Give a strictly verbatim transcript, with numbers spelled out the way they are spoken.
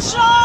Shot!